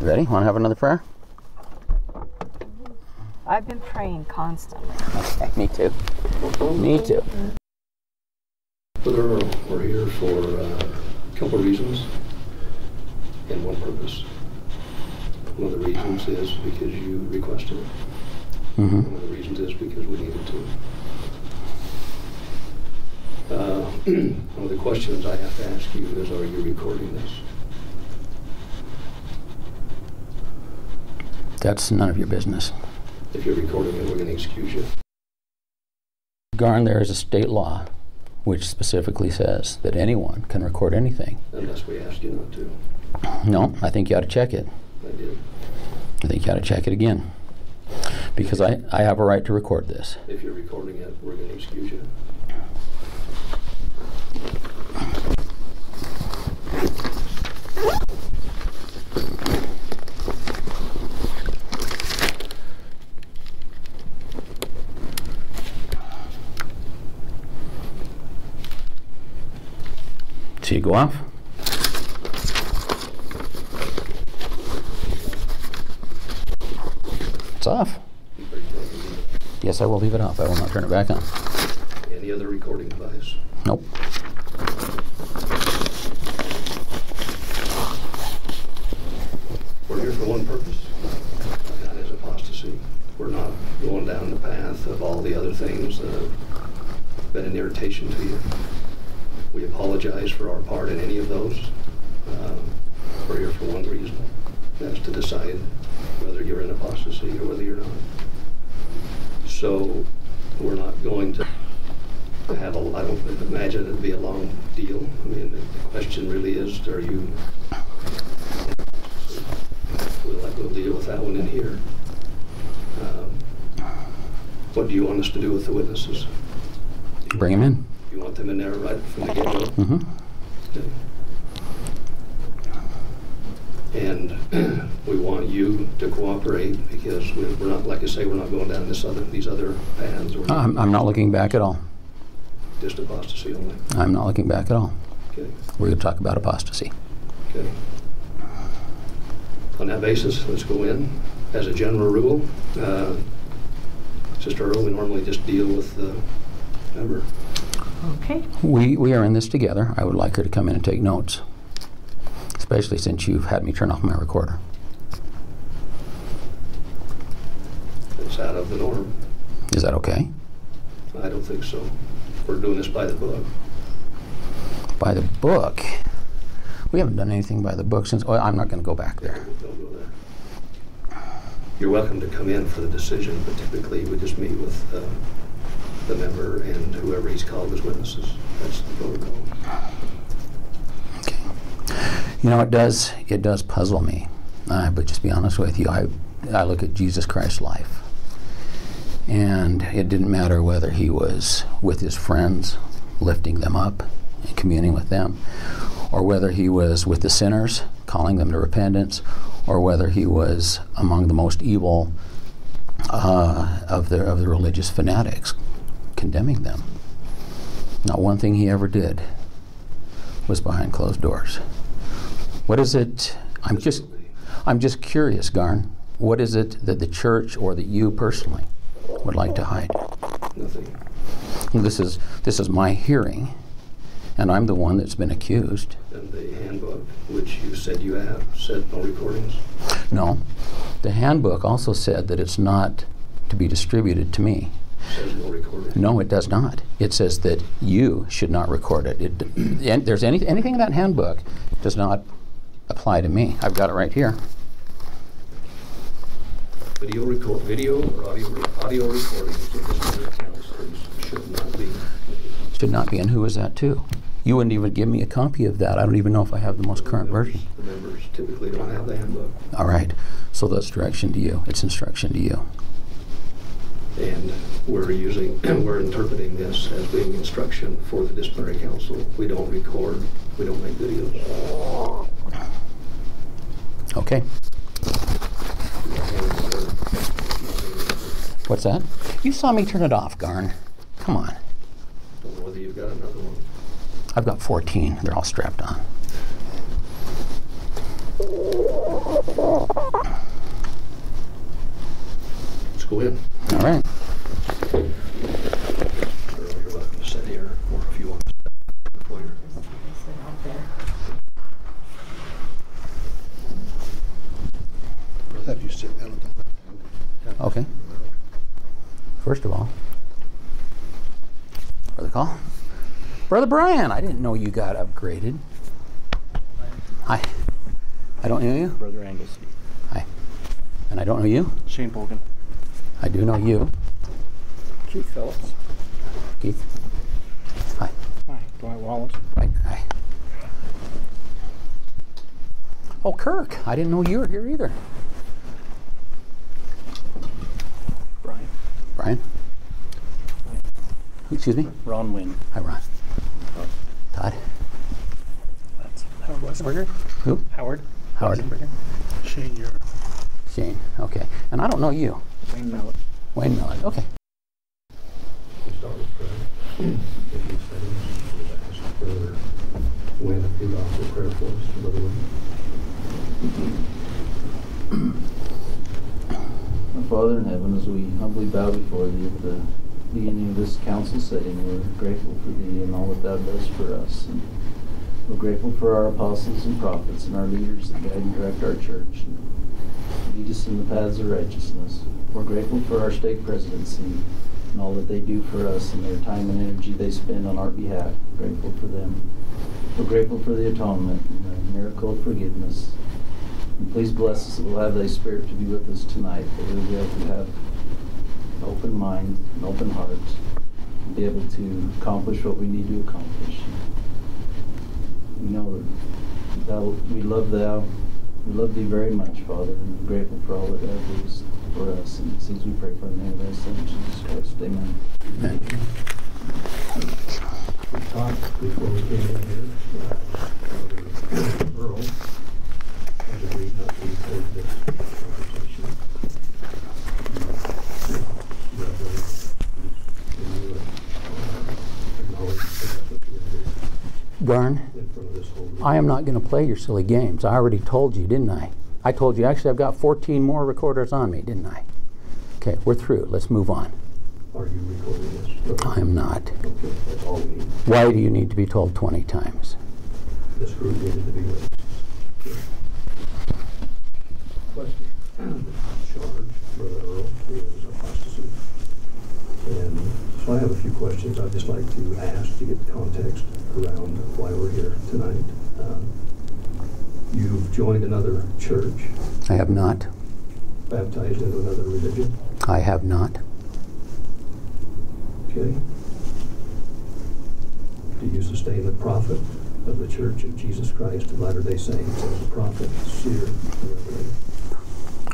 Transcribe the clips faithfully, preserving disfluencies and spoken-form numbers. Ready? Want to have another prayer? I've been praying constantly. Okay, me too. Me too. Brother Earl, we're here for uh, a couple of reasons and one purpose. One of the reasons is because you requested it. Mm-hmm. One of the reasons is because we needed to. Uh, one of the questions I have to ask you is, are you recording this? That's none of your business. If you're recording it, we're going to excuse you. Garn, there is a state law which specifically says that anyone can record anything. Unless we ask you not to. No, I think you ought to check it. I did. I think you ought to check it again. Because I, I have a right to record this. If you're recording it, we're going to excuse you. So you go off. It's off. Yes, I will leave it off. I will not turn it back on. Any other recording device? Nope. We're here for one purpose. That is apostasy. We're not going down the path of all the other things that have been an irritation to you. We apologize for our part in any of those. Uh, we're here for one reason. That's to decide whether you're in apostasy or whether you're not. So we're not going to have a, I don't imagine it would be a long deal. I mean, the, the question really is, are you, we'll, we'll deal with that one in here. Um, what do you want us to do with the witnesses? Bring them in. You want them in there right from the get-go? Mm-hmm. Okay. And we want you to cooperate because we're not, like I say, we're not going down this other, these other paths. Or I'm, I'm not looking back at all. Just apostasy only? I'm not looking back at all. Okay. We're going to talk about apostasy. Okay. On that basis, let's go in. As a general rule, uh, Sister Earl, we normally just deal with the member. Okay. We, we are in this together. I would like her to come in and take notes, especially since you've had me turn off my recorder. It's out of the norm. Is that okay? I don't think so. We're doing this by the book. By the book? We haven't done anything by the book since... Oh, I'm not going to go back there. Don't go there. You're welcome to come in for the decision, but typically we just meet with... Uh, the member and whoever he's called as witnesses. That's the protocol. Okay. You know, it does it does puzzle me. Uh, but just be honest with you, I I look at Jesus Christ's life, and it didn't matter whether he was with his friends, lifting them up, and communing with them, or whether he was with the sinners, calling them to repentance, or whether he was among the most evil uh, of the of the religious fanatics, condemning them. Not one thing he ever did was behind closed doors. What is it? I'm just, I'm just curious, Garn. What is it that the church or that you personally would like to hide? Nothing. This is this is my hearing, and I'm the one that's been accused. And the handbook, which you said you have, said no recordings. No, the handbook also said that it's not to be distributed to me. Says no recording. No, it does not. It says that you should not record it. It and there's any, anything in that handbook does not apply to me. I've got it right here. Video record, video or audio, audio recordings should not be. Should not be. And who is that to? You wouldn't even give me a copy of that. I don't even know if I have the most the current members, version. The members typically don't have the handbook. All right. So that's direction to you. It's instruction to you. And we're using, we're interpreting this as being instruction for the disciplinary council. We don't record, we don't make videos. Okay. What's that? You saw me turn it off, Garn. Come on. I don't know whether you've got another one. I've got fourteen. They're all strapped on. Let's go ahead. All right. You're welcome to sit here, or if you want to sit before you sit out there. We'll have you sit down at the okay. First of all, Brother Call. Brother Brian, I didn't know you got upgraded. Hi. I don't know you. Brother Angus. Hi. And I don't know you. Shane Bolgan. I do know you. Keith Phillips. Keith. Hi. Hi. Dwight Wallace. Right. Hi. Oh, Kirk. I didn't know you were here either. Brian. Brian. Excuse me? Ron Wynn. Hi, Ron. Todd. That's Howard Westenberger. Who? Howard. Howard. Westenberger. Shane, you're. Shane, okay. And I don't know you. Wayne Miller. Wayne Miller, okay. We'll start with prayer. If you said it, we'll ask for Wayne, if you'd offer prayer for us, Brother Wayne. Our Father in heaven, as we humbly bow before thee at the beginning of this council sitting, we're grateful for thee and all that thou dost for us. And we're grateful for our apostles and prophets and our leaders that guide and direct our church and lead us in the paths of righteousness. We're grateful for our state presidency and all that they do for us and their time and energy they spend on our behalf. We're grateful for them. We're grateful for the atonement and the miracle of forgiveness. And please bless us that we'll have thy spirit to be with us tonight, that we'll be able to have an open mind, an open heart, and be able to accomplish what we need to accomplish. We know that thou, we love thou, we love thee very much, Father, and we're grateful for all that thou doest for us. And it's as we pray for the name of thy Son, Jesus Christ. Amen. Amen. We talked before we came in here, uh, Earl, and to read not record this conversation. Garn, I am not going to play your silly games. I already told you, didn't I? I told you. Actually, I've got fourteen more recorders on me, didn't I? Okay, we're through. Let's move on. Are you recording this? I am not. Okay, that's all we need. Why do you need to be told twenty times? This group needed to be with us. Question. Charge, Brother Earl, is apostasy. And so I have a few questions I'd just like to ask to get context around why we're here tonight. Um, you've joined another church. I have not. Baptized into another religion. I have not. Okay. Do you sustain the prophet of the Church of Jesus Christ of Latter-day Saints as a prophet, seer, and revelator?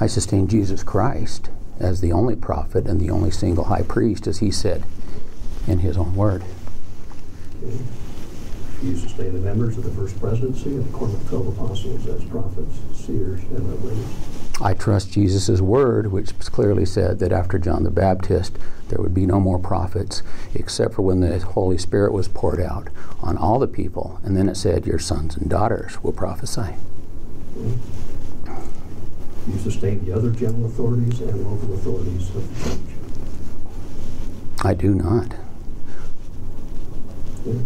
I sustain Jesus Christ as the only prophet and the only single high priest, as he said in his own word. Okay. You sustain the members of the First Presidency and the Quorum of twelve Apostles as prophets, seers, and revelators. I trust Jesus' word, which clearly said that after John the Baptist there would be no more prophets except for when the Holy Spirit was poured out on all the people, and then it said your sons and daughters will prophesy. Okay. You sustain the other general authorities and local authorities of the church? I do not. Okay.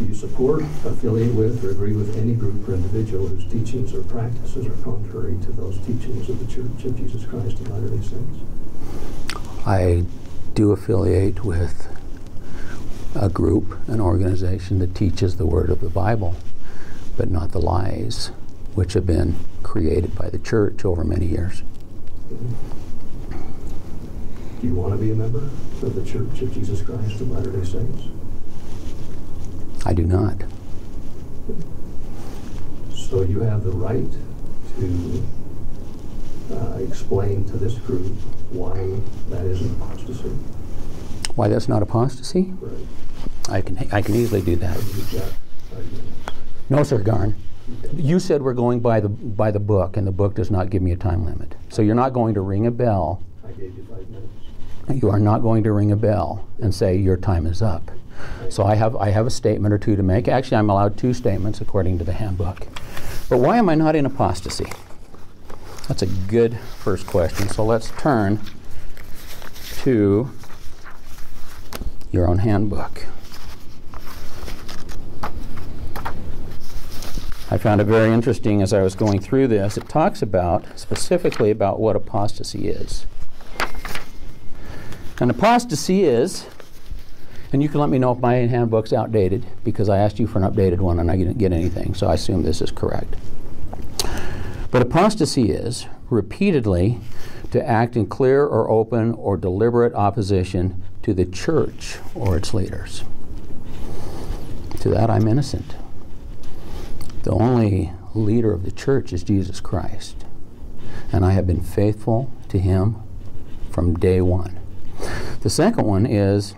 Do you support, affiliate with, or agree with any group or individual whose teachings or practices are contrary to those teachings of the Church of Jesus Christ of Latter-day Saints? I do affiliate with a group, an organization that teaches the word of the Bible, but not the lies which have been created by the church over many years. Do you want to be a member of the Church of Jesus Christ of Latter-day Saints? I do not. So you have the right to uh, explain to this group why that isn't apostasy. Why that's not apostasy? Right. I can I can easily do that. No, sir, Garn. You said we're going by the by the book, and the book does not give me a time limit. So you're not going to ring a bell. I gave you five minutes. You are not going to ring a bell and say your time is up. So I have I have a statement or two to make. Actually, I'm allowed two statements according to the handbook. But why am I not in apostasy? That's a good first question. So let's turn to your own handbook. I found it very interesting as I was going through this. It talks about, specifically about what apostasy is. And apostasy is, and you can let me know if my handbook's outdated, because I asked you for an updated one and I didn't get anything, so I assume this is correct. But apostasy is repeatedly to act in clear or open or deliberate opposition to the church or its leaders. To that I'm innocent. The only leader of the church is Jesus Christ, and I have been faithful to him from day one. The second one is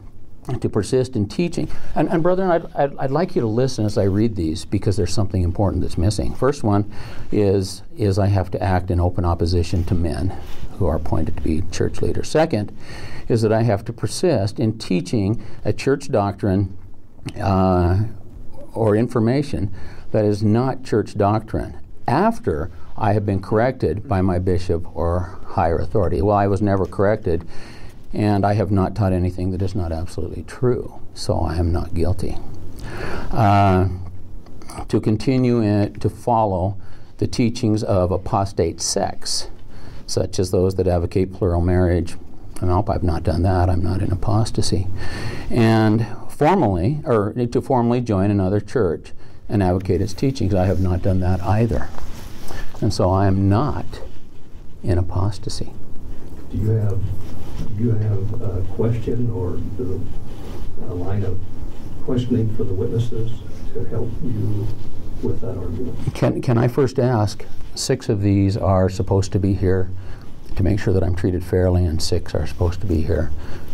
to persist in teaching. And, and brethren, I'd, I'd, I'd like you to listen as I read these, because there's something important that's missing. First one is, is I have to act in open opposition to men who are appointed to be church leaders. Second is that I have to persist in teaching a church doctrine uh, or information that is not church doctrine after I have been corrected by my bishop or higher authority. Well, I was never corrected, and I have not taught anything that is not absolutely true, so I am not guilty. Uh, to continue in, to follow the teachings of apostate sects, such as those that advocate plural marriage. Nope, I've not done that. I'm not in apostasy. And formally, or to formally join another church and advocate its teachings. I have not done that either. And so I am not in apostasy. Do you have Do you have a question or a line of questioning for the witnesses to help you with that argument? Can, can I first ask, six of these are supposed to be here to make sure that I'm treated fairly, and six are supposed to be here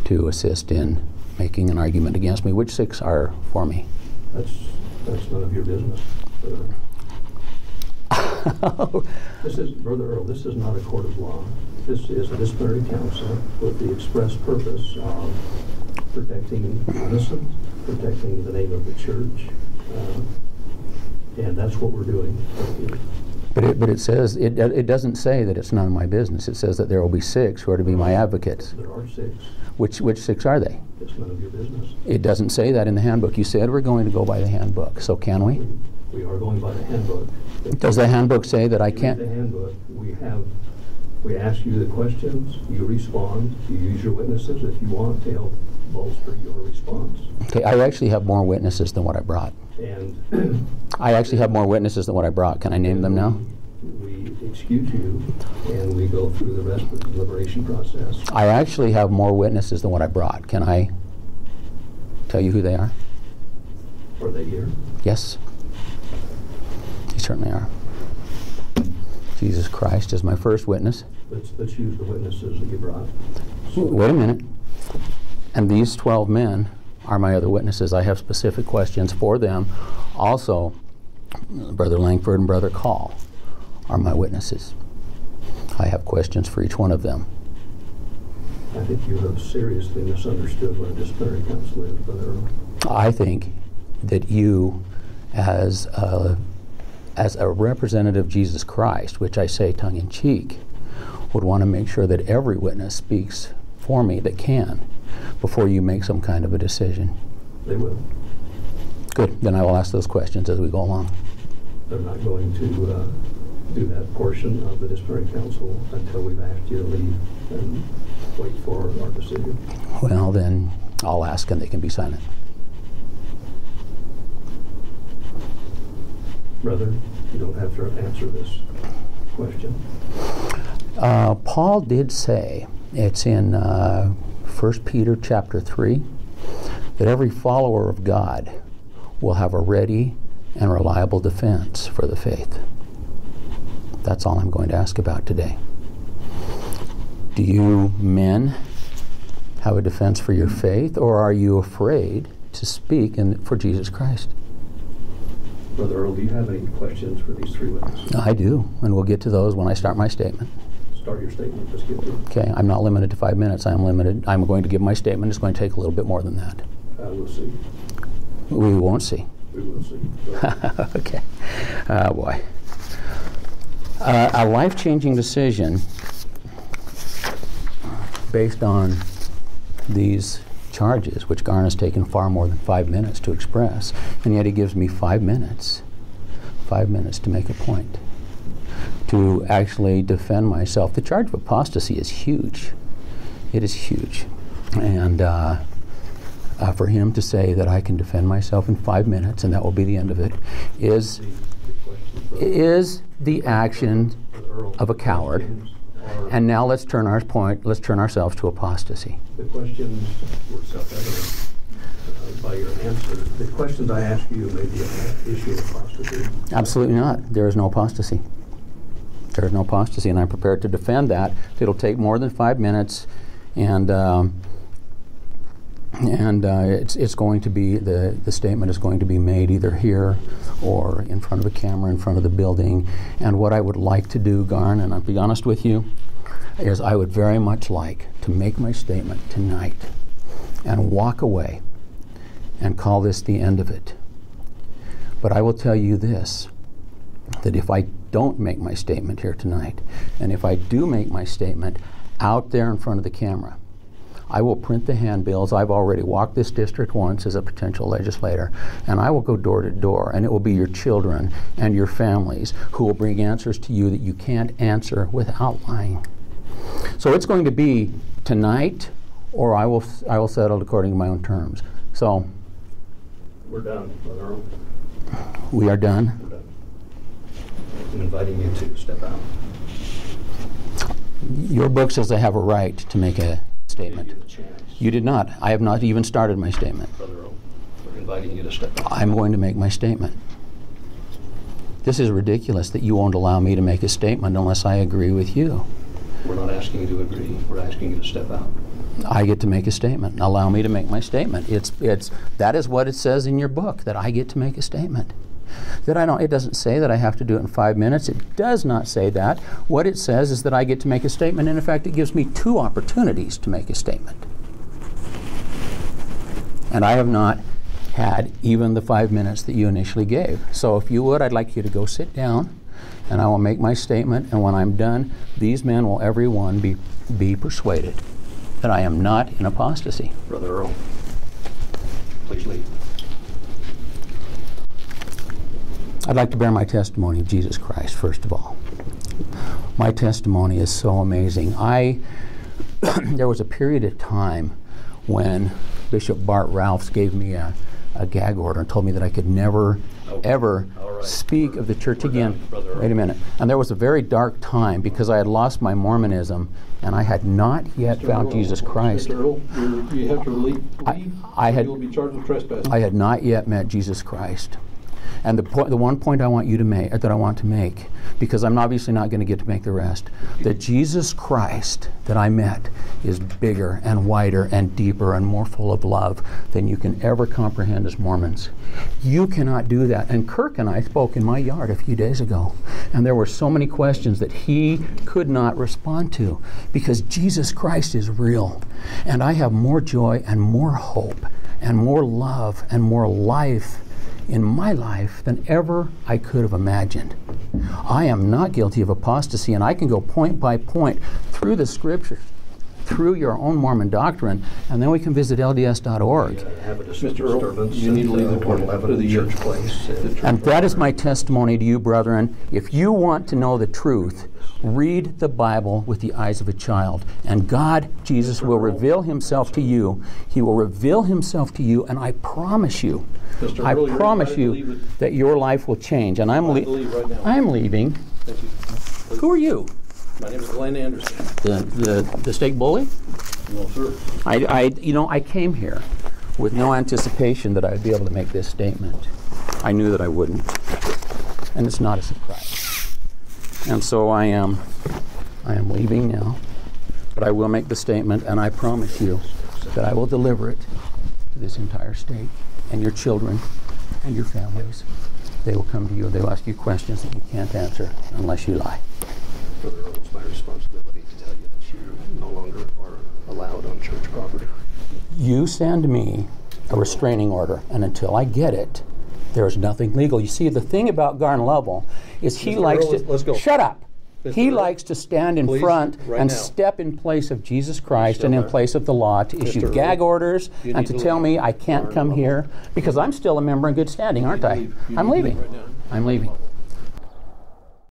to assist in making an argument against me. Which six are for me? That's, that's none of your business. This is, Brother Earl, this is not a court of law. This is a disciplinary council with the express purpose of protecting innocent, protecting the name of the church, uh, and that's what we're doing. But it, but it says, it, it doesn't say that it's none of my business. It says that there will be six who are to be my advocates. There are six. Which, which six are they? It's none of your business. It doesn't say that in the handbook. You said we're going to go by the handbook, so can we? We, we are going by the handbook. Does the handbook say that I can't? In the handbook, we have... We ask you the questions, you respond, you use your witnesses if you want to help bolster your response. Okay, I actually have more witnesses than what I brought. And I actually have more witnesses than what I brought. Can I name them now? We excuse you, and we go through the rest of the deliberation process. I actually have more witnesses than what I brought. Can I tell you who they are? Are they here? Yes. They certainly are. Jesus Christ is my first witness. Let's, let's use the witnesses that you brought. So wait a minute. And these twelve men are my other witnesses. I have specific questions for them. Also, Brother Langford and Brother Call are my witnesses. I have questions for each one of them. I think you have seriously misunderstood what a disciplinary council is, Brother Earl. I think that you, as a as a representative of Jesus Christ, which I say tongue-in-cheek, would want to make sure that every witness speaks for me that can before you make some kind of a decision. They will. Good. Then I will ask those questions as we go along. They're not going to uh, do that portion of the disciplinary council until we've asked you to leave and wait for our decision. Well, then I'll ask and they can be silent. Brother, you don't have to answer this question. Uh, Paul did say, it's in uh, First Peter chapter three, that every follower of God will have a ready and reliable defense for the faith. That's all I'm going to ask about today. Do you men have a defense for your faith, or are you afraid to speak in, for Jesus Christ? Brother Earl, do you have any questions for these three witnesses? I do, and we'll get to those when I start my statement. Start your statement. Just get to it. Okay, I'm not limited to five minutes. I'm limited. I'm going to give my statement. It's going to take a little bit more than that. Uh, we'll see. We won't see. We will see. Okay. Oh, boy. uh, a life-changing decision based on these charges, which Garn has taken far more than five minutes to express, and yet he gives me five minutes, five minutes to make a point, to actually defend myself. The charge of apostasy is huge. It is huge. And uh, uh, for him to say that I can defend myself in five minutes, and that will be the end of it, is, is the action of a coward. And now let's turn our point, let's turn ourselves to apostasy. The questions were self-evident uh, by your answer. The questions I ask you may be an issue of apostasy. Absolutely not. There is no apostasy. There is no apostasy, and I'm prepared to defend that. It'll take more than five minutes, and um, and uh, it's it's going to be the the statement is going to be made either here or in front of a camera in front of the building. And what I would like to do, Garn, and I'll be honest with you, is I would very much like to make my statement tonight and walk away and call this the end of it. But I will tell you this, that if I don't make my statement here tonight, and if I do make my statement out there in front of the camera, I will print the handbills. I've already walked this district once as a potential legislator, and I will go door to door, and it will be your children and your families who will bring answers to you that you can't answer without lying. So it's going to be tonight, or I will, I will settle according to my own terms. So we're done. We are done. We're done. And inviting you to step out. Your book says I have a right to make a statement. You, you did not. I have not even started my statement. Brother O, we're inviting you to step out. I'm going to make my statement. This is ridiculous that you won't allow me to make a statement unless I agree with you. We're not asking you to agree. We're asking you to step out. I get to make a statement. Allow me to make my statement. It's, it's, that is what it says in your book, that I get to make a statement. That I don't, it doesn't say that I have to do it in five minutes. It does not say that. What it says is that I get to make a statement, and in fact it gives me two opportunities to make a statement. And I have not had even the five minutes that you initially gave. So if you would, I'd like you to go sit down, and I will make my statement, and when I'm done, these men will every one be, be persuaded that I am not in apostasy. Brother Earl, please leave. I'd like to bear my testimony of Jesus Christ, first of all. My testimony is so amazing. I there was a period of time when Bishop Bart Ralphs gave me a, a gag order and told me that I could never, oh, ever right. speak we're, of the church again. Done, Wait a minute. And there was a very dark time because I had lost my Mormonism and I had not yet Mister found Earl, Jesus Christ. Mister Earl, you have to leave. I, I had, you will be charged with trespassing. I had not yet met Jesus Christ. And the, point, the one point I want you to make, that I want to make, because I'm obviously not going to get to make the rest, that Jesus Christ that I met is bigger and wider and deeper and more full of love than you can ever comprehend as Mormons. You cannot do that. And Kirk and I spoke in my yard a few days ago, and there were so many questions that he could not respond to, because Jesus Christ is real. And I have more joy and more hope and more love and more life in my life than ever I could have imagined. I am not guilty of apostasy, and I can go point by point through the scripture, through your own Mormon doctrine, and then we can visit L D S dot org. Mister Earl, you need to leave the court to the church place. And that is my testimony to you, brethren. If you want to know the truth, read the Bible with the eyes of a child, and God, Jesus, will reveal himself to you. He will reveal himself to you, and I promise you, I promise you that your life will change. And I'm, le I'm leaving. Who are you? My name is Glenn Anderson. The, the, the state bully? No, sir. I, I, you know, I came here with no anticipation that I would be able to make this statement. I knew that I wouldn't, and it's not a surprise. And so I am, I am leaving now, but I will make the statement, and I promise you that I will deliver it to this entire state and your children and your families. They will come to you, they will ask you questions that you can't answer unless you lie. Brother Earl, it's my responsibility to tell you that you no longer are allowed on church property. You send me a restraining order, and until I get it, there is nothing legal. You see, the thing about Garn Lovell is he Mister likes Earl, to... Let's go. Shut up! He likes to stand in Please, front right and now. step in place of Jesus Christ and in there. place of the law to Mister issue gag orders you and to, to tell me I can't come here because I'm still a member in good standing, aren't I? I'm leaving. Right I'm leaving.